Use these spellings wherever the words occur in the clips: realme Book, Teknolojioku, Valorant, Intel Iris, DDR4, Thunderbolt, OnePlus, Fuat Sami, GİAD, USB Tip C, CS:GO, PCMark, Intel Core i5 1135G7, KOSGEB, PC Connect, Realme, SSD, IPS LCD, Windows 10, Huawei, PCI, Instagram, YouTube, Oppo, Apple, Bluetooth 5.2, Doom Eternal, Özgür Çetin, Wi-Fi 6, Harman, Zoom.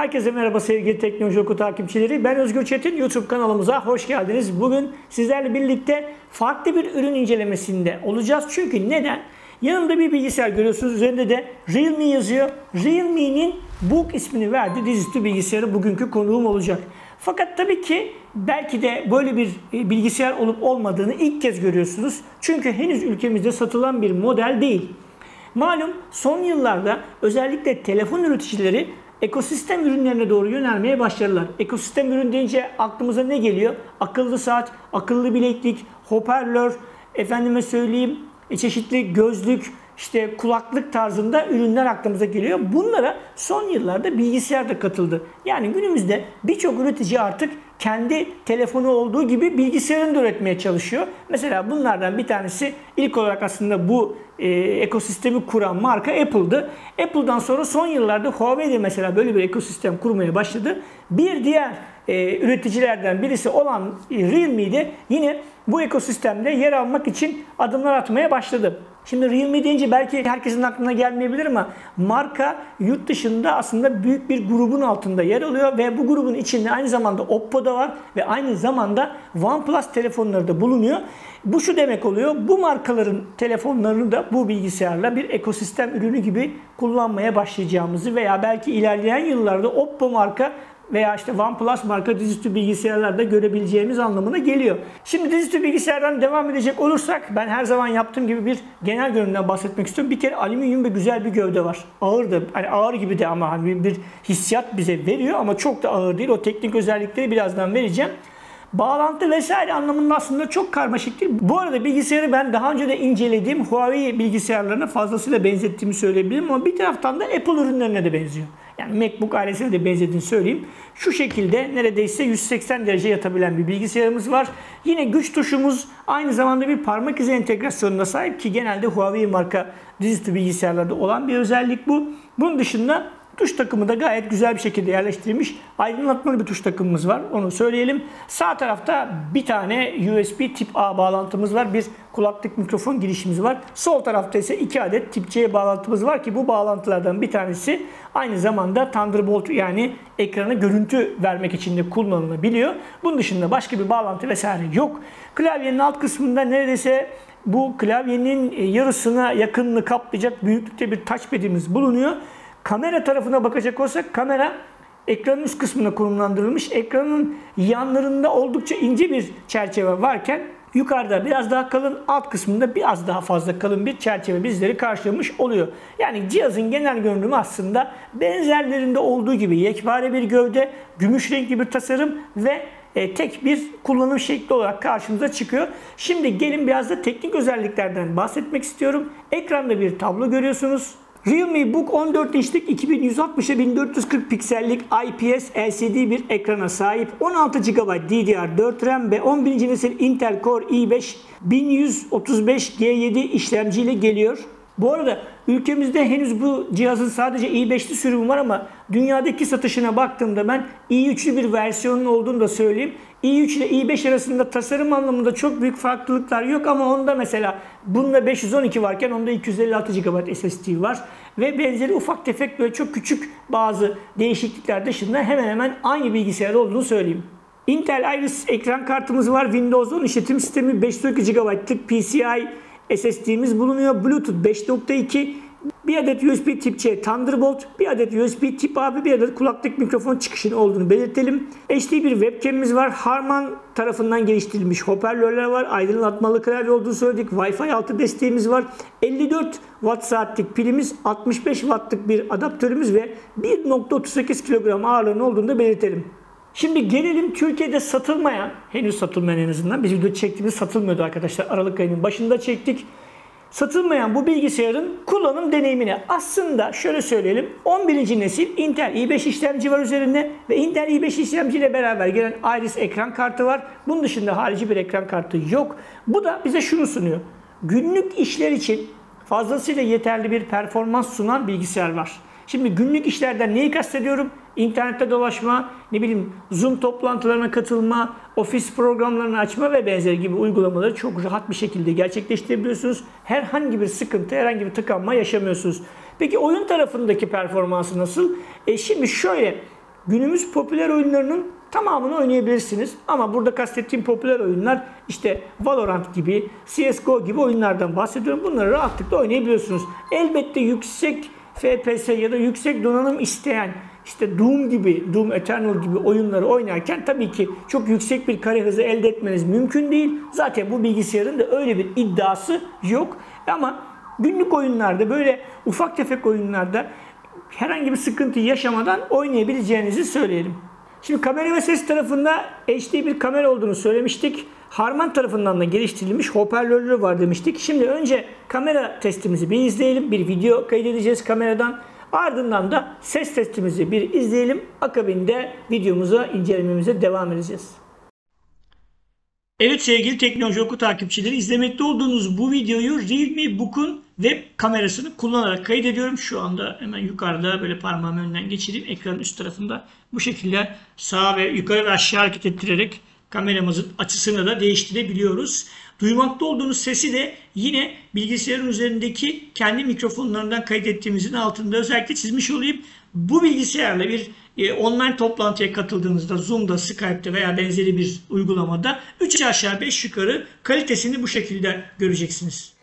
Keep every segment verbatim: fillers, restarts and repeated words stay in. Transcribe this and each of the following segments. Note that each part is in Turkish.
Herkese merhaba sevgili Teknolojioku takipçileri. Ben Özgür Çetin. YouTube kanalımıza hoş geldiniz. Bugün sizlerle birlikte farklı bir ürün incelemesinde olacağız. Çünkü neden? Yanımda bir bilgisayar görüyorsunuz. Üzerinde de Realme yazıyor. Realme'nin Book ismini verdiği dizüstü bilgisayarı bugünkü konuğum olacak. Fakat tabii ki belki de böyle bir bilgisayar olup olmadığını ilk kez görüyorsunuz. Çünkü henüz ülkemizde satılan bir model değil. Malum son yıllarda özellikle telefon üreticileri ekosistem ürünlerine doğru yönelmeye başladılar. Ekosistem ürün deyince aklımıza ne geliyor? Akıllı saat, akıllı bileklik, hoparlör, efendime söyleyeyim çeşitli gözlük, işte kulaklık tarzında ürünler aklımıza geliyor. Bunlara son yıllarda bilgisayar da katıldı. Yani günümüzde birçok üretici artık kendi telefonu olduğu gibi bilgisayarını da üretmeye çalışıyor. Mesela bunlardan bir tanesi ilk olarak aslında bu e, ekosistemi kuran marka Apple'dı. Apple'dan sonra son yıllarda Huawei de mesela böyle bir ekosistem kurmaya başladı. Bir diğer e, üreticilerden birisi olan Realme de yine bu ekosistemde yer almak için adımlar atmaya başladı. Şimdi Realme deyince belki herkesin aklına gelmeyebilir ama marka yurt dışında aslında büyük bir grubun altında yer alıyor ve bu grubun içinde aynı zamanda Oppo da var ve aynı zamanda OnePlus telefonları da bulunuyor. Bu şu demek oluyor, bu markaların telefonlarını da bu bilgisayarla bir ekosistem ürünü gibi kullanmaya başlayacağımızı veya belki ilerleyen yıllarda Oppo marka veya işte OnePlus marka dizüstü bilgisayarlarda görebileceğimiz anlamına geliyor. Şimdi dizüstü bilgisayardan devam edecek olursak ben her zaman yaptığım gibi bir genel görünümden bahsetmek istiyorum. Bir kere alüminyum ve güzel bir gövde var. Ağır da, hani ağır gibi de ama hani bir hissiyat bize veriyor ama çok da ağır değil. O teknik özellikleri birazdan vereceğim. Bağlantı vesaire anlamında aslında çok karmaşık değil. Bu arada bilgisayarı ben daha önce de incelediğim Huawei bilgisayarlarına fazlasıyla benzettiğimi söyleyebilirim ama bir taraftan da Apple ürünlerine de benziyor. Yani MacBook ailesine de benzediğini söyleyeyim. Şu şekilde neredeyse yüz seksen derece yatabilen bir bilgisayarımız var. Yine güç tuşumuz aynı zamanda bir parmak izi entegrasyonuna sahip ki genelde Huawei marka dizüstü bilgisayarlarda olan bir özellik bu. Bunun dışında tuş takımı da gayet güzel bir şekilde yerleştirilmiş. Aydınlatmalı bir tuş takımımız var. Onu söyleyelim. Sağ tarafta bir tane U S B Tip A bağlantımız var. Bir kulaklık mikrofon girişimiz var. Sol tarafta ise iki adet Tip C bağlantımız var ki bu bağlantılardan bir tanesi aynı zamanda Thunderbolt yani ekrana görüntü vermek için de kullanılabiliyor. Bunun dışında başka bir bağlantı vesaire yok. Klavyenin alt kısmında neredeyse bu klavyenin yarısına yakınını kaplayacak büyüklükte bir touchpad'imiz bulunuyor. Kamera tarafına bakacak olsak kamera ekranın üst kısmına konumlandırılmış. Ekranın yanlarında oldukça ince bir çerçeve varken yukarıda biraz daha kalın, alt kısmında biraz daha fazla kalın bir çerçeve bizleri karşılamış oluyor. Yani cihazın genel görünümü aslında benzerlerinde olduğu gibi yekpare bir gövde, gümüş renkli bir tasarım ve tek bir kullanım şekli olarak karşımıza çıkıyor. Şimdi gelin biraz da teknik özelliklerden bahsetmek istiyorum. Ekranda bir tablo görüyorsunuz. Realme Book on dört inçlik iki bin yüz altmışa bin dört yüz kırk piksellik I P S L C D bir ekrana sahip. on altı gigabayt D D R dört RAM ve on birinci nesil Intel Core i beş bin yüz otuz beş G yedi işlemciyle geliyor. Bu arada ülkemizde henüz bu cihazın sadece i beşli sürümü var ama dünyadaki satışına baktığımda ben i üçlü bir versiyonun olduğunu da söyleyeyim. i üç ile i beş arasında tasarım anlamında çok büyük farklılıklar yok ama onda mesela bunda beş yüz on iki varken onda iki yüz elli altı gigabayt S S D var. Ve benzeri ufak tefek böyle çok küçük bazı değişiklikler dışında hemen hemen aynı bilgisayarda olduğunu söyleyeyim. Intel Iris ekran kartımız var. Windows on işletim sistemi beş yüz on iki gigabaytlık P C I S S D'miz bulunuyor. Bluetooth beş nokta iki, bir adet U S B Tip C Thunderbolt, bir adet U S B Tip A ve bir adet kulaklık mikrofon çıkışının olduğunu belirtelim. H D bir webcam'imiz var. Harman tarafından geliştirilmiş hoparlörler var. Aydınlatmalı klavye olduğunu söyledik. Wi-Fi altı desteğimiz var. elli dört watt saatlik pilimiz, altmış beş wattlık bir adaptörümüz ve bir nokta otuz sekiz kilogram ağırlığının olduğunu da belirtelim. Şimdi gelelim Türkiye'de satılmayan, henüz satılmayan en azından, biz video çektiğimiz satılmıyordu arkadaşlar. Aralık ayının başında çektik. Satılmayan bu bilgisayarın kullanım deneyimine aslında şöyle söyleyelim. on birinci nesil Intel i beş işlemci var üzerinde ve Intel i beş işlemci ile beraber gelen Iris ekran kartı var. Bunun dışında harici bir ekran kartı yok. Bu da bize şunu sunuyor. Günlük işler için fazlasıyla yeterli bir performans sunan bilgisayar var. Şimdi günlük işlerden neyi kastediyorum? İnternette dolaşma, ne bileyim Zoom toplantılarına katılma, ofis programlarını açma ve benzeri gibi uygulamaları çok rahat bir şekilde gerçekleştirebiliyorsunuz. Herhangi bir sıkıntı, herhangi bir tıkanma yaşamıyorsunuz. Peki oyun tarafındaki performansı nasıl? E şimdi şöyle, günümüz popüler oyunlarının tamamını oynayabilirsiniz. Ama burada kastettiğim popüler oyunlar işte Valorant gibi, C S G O gibi oyunlardan bahsediyorum. Bunları rahatlıkla oynayabiliyorsunuz. Elbette yüksek F P S ya da yüksek donanım isteyen işte Doom gibi, Doom Eternal gibi oyunları oynarken tabii ki çok yüksek bir kare hızı elde etmeniz mümkün değil. Zaten bu bilgisayarın da öyle bir iddiası yok. Ama günlük oyunlarda, böyle ufak tefek oyunlarda herhangi bir sıkıntı yaşamadan oynayabileceğinizi söyleyelim. Şimdi kamera ve ses tarafında H D bir kamera olduğunu söylemiştik. Harman tarafından da geliştirilmiş hoparlörleri var demiştik. Şimdi önce kamera testimizi bir izleyelim. Bir video kaydedeceğiz kameradan. Ardından da ses testimizi bir izleyelim. Akabinde videomuza, incelememize devam edeceğiz. Evet sevgili Teknolojioku takipçileri, izlemekte olduğunuz bu videoyu Realme Book'un web kamerasını kullanarak kaydediyorum. Şu anda hemen yukarıda, böyle parmağımı önden geçireyim. Ekranın üst tarafında bu şekilde sağa ve yukarı ve aşağı hareket ettirerek kameramızın açısını da değiştirebiliyoruz. Duymakta olduğunuz sesi de yine bilgisayarın üzerindeki kendi mikrofonlarından kaydettiğimizin altında özellikle çizmiş olayım. Bu bilgisayarla bir e, online toplantıya katıldığınızda Zoom'da, Skype'te veya benzeri bir uygulamada üç aşağı beş yukarı kalitesini bu şekilde göreceksiniz.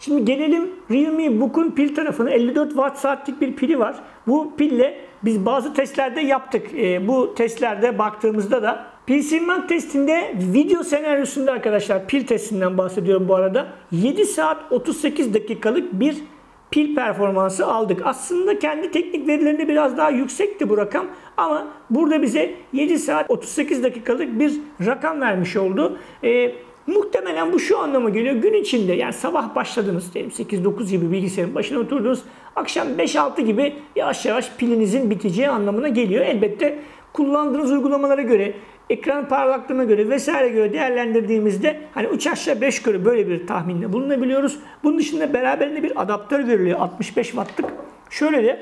Şimdi gelelim Realme Book'un pil tarafına. elli dört watt saatlik bir pili var. Bu pille biz bazı testlerde yaptık. E, bu testlerde baktığımızda da PCMark testinde video senaryosunda, arkadaşlar pil testinden bahsediyorum bu arada, yedi saat otuz sekiz dakikalık bir pil performansı aldık. Aslında kendi teknik verilerinde biraz daha yüksekti bu rakam ama burada bize yedi saat otuz sekiz dakikalık bir rakam vermiş oldu. E, Muhtemelen bu şu anlama geliyor. Gün içinde, yani sabah başladınız diyelim, sekiz dokuz gibi bilgisayarın başına oturdunuz. Akşam beş altı gibi yavaş yavaş pilinizin biteceği anlamına geliyor. Elbette kullandığınız uygulamalara göre, ekran parlaklığına göre vesaire göre değerlendirdiğimizde hani üç aşağı beş yukarı böyle bir tahminle bulunabiliyoruz. Bunun dışında beraberinde bir adaptör veriliyor, altmış beş wattlık. Şöyle de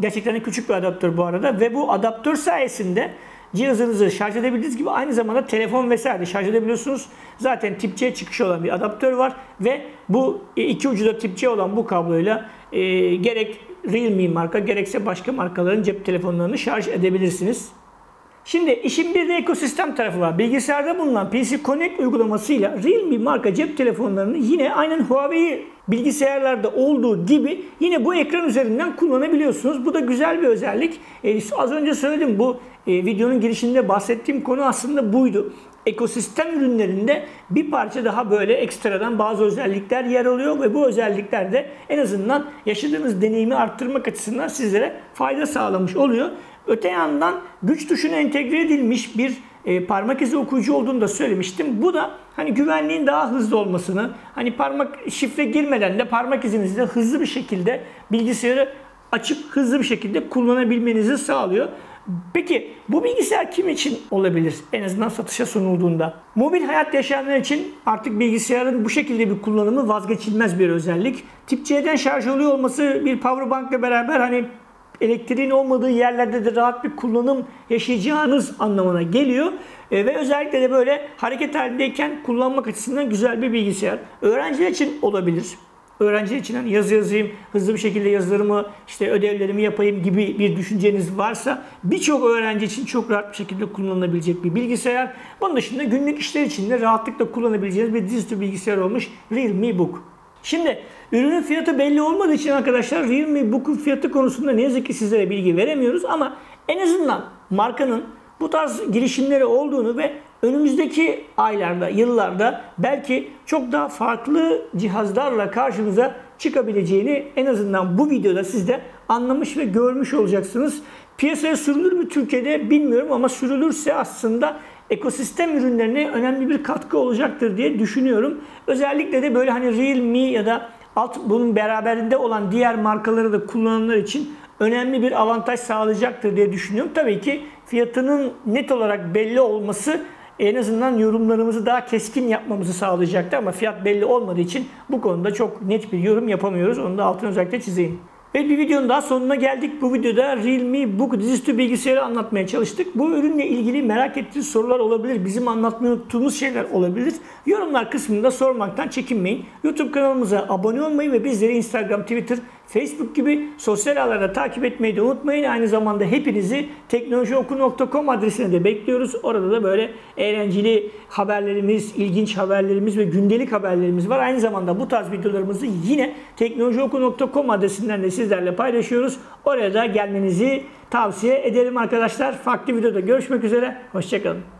gerçekten küçük bir adaptör bu arada ve bu adaptör sayesinde cihazınızı şarj edebildiğiniz gibi aynı zamanda telefon vesaire de şarj edebiliyorsunuz. Zaten tip C çıkışı olan bir adaptör var ve bu iki ucu da tip C olan bu kabloyla e, gerek Realme marka gerekse başka markaların cep telefonlarını şarj edebilirsiniz. Şimdi işin bir de ekosistem tarafı var. Bilgisayarda bulunan P C Connect uygulamasıyla Realme marka cep telefonlarını yine aynen Huawei bilgisayarlarda olduğu gibi yine bu ekran üzerinden kullanabiliyorsunuz. Bu da güzel bir özellik. Ee, az önce söyledim, bu e, videonun girişinde bahsettiğim konu aslında buydu. Ekosistem ürünlerinde bir parça daha böyle ekstradan bazı özellikler yer alıyor ve bu özellikler de en azından yaşadığınız deneyimi arttırmak açısından sizlere fayda sağlamış oluyor. Öte yandan güç tuşuna entegre edilmiş bir e, parmak izi okuyucu olduğunu da söylemiştim. Bu da hani güvenliğin daha hızlı olmasını, hani parmak şifre girmeden de parmak izinizi de hızlı bir şekilde bilgisayarı açıp hızlı bir şekilde kullanabilmenizi sağlıyor. Peki bu bilgisayar kim için olabilir? En azından satışa sunulduğunda. Mobil hayat yaşayanlar için artık bilgisayarın bu şekilde bir kullanımı vazgeçilmez bir özellik. Tip C'den şarj oluyor olması bir powerbank'la beraber hani elektriğin olmadığı yerlerde de rahat bir kullanım yaşayacağınız anlamına geliyor. E, ve özellikle de böyle hareket halindeyken kullanmak açısından güzel bir bilgisayar. Öğrenciler için olabilir. Öğrenciler için hani yazı yazayım, hızlı bir şekilde yazılarımı, işte ödevlerimi yapayım gibi bir düşünceniz varsa birçok öğrenci için çok rahat bir şekilde kullanılabilecek bir bilgisayar. Bunun dışında günlük işler için de rahatlıkla kullanabileceğiniz bir dizüstü bilgisayar olmuş Realme Book. Şimdi ürünün fiyatı belli olmadığı için arkadaşlar Realme Book'un fiyatı konusunda ne yazık ki sizlere bilgi veremiyoruz ama en azından markanın bu tarz girişimleri olduğunu ve önümüzdeki aylarda, yıllarda belki çok daha farklı cihazlarla karşınıza çıkabileceğini en azından bu videoda siz de anlamış ve görmüş olacaksınız. Piyasaya sürülür mü Türkiye'de bilmiyorum ama sürülürse aslında ekosistem ürünlerine önemli bir katkı olacaktır diye düşünüyorum. Özellikle de böyle hani Realme ya da alt bunun beraberinde olan diğer markaları da kullananlar için önemli bir avantaj sağlayacaktır diye düşünüyorum. Tabii ki fiyatının net olarak belli olması en azından yorumlarımızı daha keskin yapmamızı sağlayacaktı ama fiyat belli olmadığı için bu konuda çok net bir yorum yapamıyoruz. Onu da altını özellikle çizeyim. Evet, bir videonun daha sonuna geldik. Bu videoda Realme Book dizüstü bilgisayarı anlatmaya çalıştık. Bu ürünle ilgili merak ettiğiniz sorular olabilir, bizim anlatmayı unuttuğumuz şeyler olabilir. Yorumlar kısmında sormaktan çekinmeyin. YouTube kanalımıza abone olmayı ve bizleri Instagram, Twitter, Facebook gibi sosyal ağlarda takip etmeyi de unutmayın. Aynı zamanda hepinizi teknolojioku nokta com adresine de bekliyoruz. Orada da böyle eğlenceli haberlerimiz, ilginç haberlerimiz ve gündelik haberlerimiz var. Aynı zamanda bu tarz videolarımızı yine teknolojioku nokta com adresinden de sizlerle paylaşıyoruz. Oraya da gelmenizi tavsiye ederim arkadaşlar. Farklı videoda görüşmek üzere. Hoşçakalın.